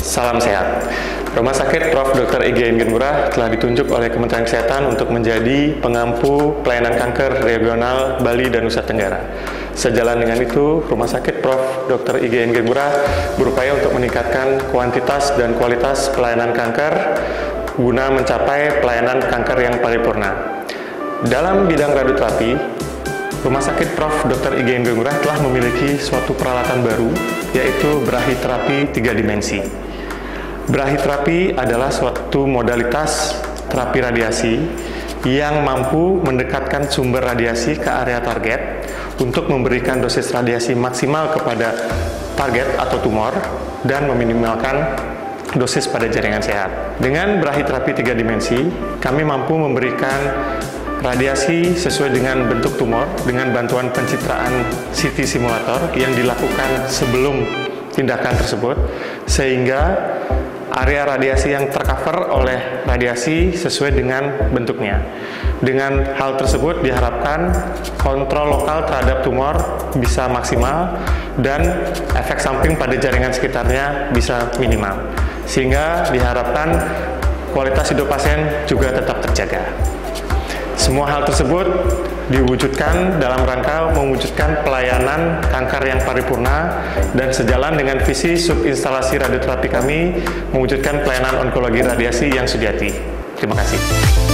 Salam sehat. Rumah Sakit Prof. Dr. IGNG Ngoerah telah ditunjuk oleh Kementerian Kesehatan untuk menjadi pengampu pelayanan kanker regional Bali dan Nusa Tenggara. Sejalan dengan itu, Rumah Sakit Prof. Dr. IGNG Ngoerah berupaya untuk meningkatkan kuantitas dan kualitas pelayanan kanker guna mencapai pelayanan kanker yang paripurna. Dalam bidang radioterapi, Rumah Sakit Prof. Dr. IGNG Ngoerah telah memiliki suatu peralatan baru, yaitu brakiterapi 3 dimensi. Brakiterapi adalah suatu modalitas terapi radiasi yang mampu mendekatkan sumber radiasi ke area target untuk memberikan dosis radiasi maksimal kepada target atau tumor dan meminimalkan dosis pada jaringan sehat. Dengan brakiterapi 3 dimensi, kami mampu memberikan radiasi sesuai dengan bentuk tumor dengan bantuan pencitraan CT Simulator yang dilakukan sebelum tindakan tersebut, sehingga area radiasi yang tercover oleh radiasi sesuai dengan bentuknya. Dengan hal tersebut diharapkan kontrol lokal terhadap tumor bisa maksimal dan efek samping pada jaringan sekitarnya bisa minimal, sehingga diharapkan kualitas hidup pasien juga tetap terjaga. Semua hal tersebut diwujudkan dalam rangka mewujudkan pelayanan kanker yang paripurna dan sejalan dengan visi subinstalasi radioterapi kami mewujudkan pelayanan onkologi radiasi yang sejati. Terima kasih.